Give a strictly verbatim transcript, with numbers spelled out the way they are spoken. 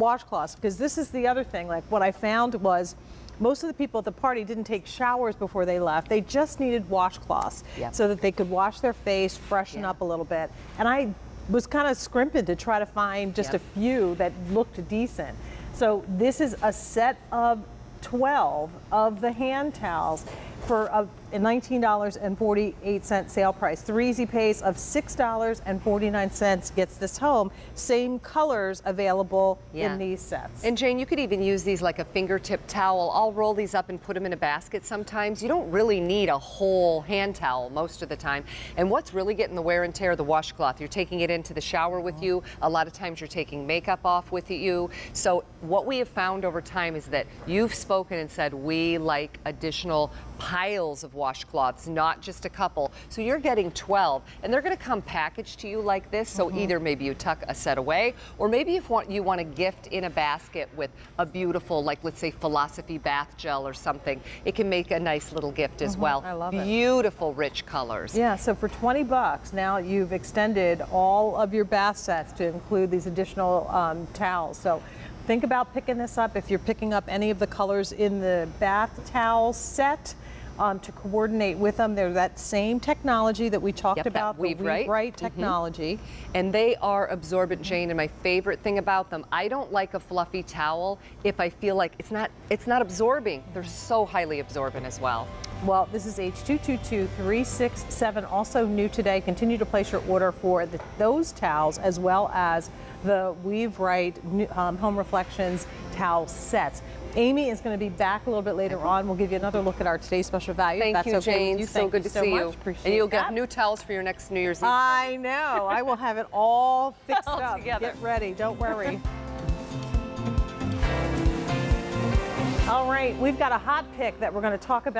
Washcloths, because this is the other thing. Like, what I found was most of the people at the party didn't take showers before they left. They just needed washcloths, yep, so that they could wash their face, freshen yeah. up a little bit. And I was kind of scrimping to try to find just yep. a few that looked decent. So this is a set of twelve of the hand towels for a nineteen dollars and forty-eight cents sale price. Three easy pays of six dollars and forty-nine cents gets this home. Same colors available yeah. in these sets. And Jane, you could even use these like a fingertip towel. I'll roll these up and put them in a basket sometimes. You don't really need a whole hand towel most of the time. And what's really getting the wear and tear, the washcloth. You're taking it into the shower with you. A lot of times you're taking makeup off with you. So what we have found over time is that you've spoken and said, we like additional piles of washcloths, not just a couple. So you're getting twelve, and they're going to come packaged to you like this. So mm-hmm. either maybe you tuck a set away, or maybe if want, you want to gift in a basket with a beautiful, like let's say philosophy bath gel or something, it can make a nice little gift as mm-hmm. well. I love it. Beautiful, rich colors. Yeah, so for twenty bucks, now you've extended all of your bath sets to include these additional um, towels. So think about picking this up if you're picking up any of the colors in the bath towel set um, to coordinate with them. They're that same technology that we talked yep, about, Weave the Weave Right technology. Mm-hmm. And they are absorbent, Jane, and my favorite thing about them, I don't like a fluffy towel if I feel like it's not, it's not absorbing. They're so highly absorbent as well. Well, this is H two two two three six seven, also new today. Continue to place your order for the, those towels as well as the Weave Right um, Home Reflections towel sets. Amy is going to be back a little bit later on. We'll give you another look at our today's special value. Thank That's you, okay Jane. You. So Thank good you to so see much. you. Appreciate and you'll that. get new towels for your next New Year's Eve. I know. I will have it all fixed all up. Together. Get ready. Don't worry. All right. We've got a hot pick that we're going to talk about.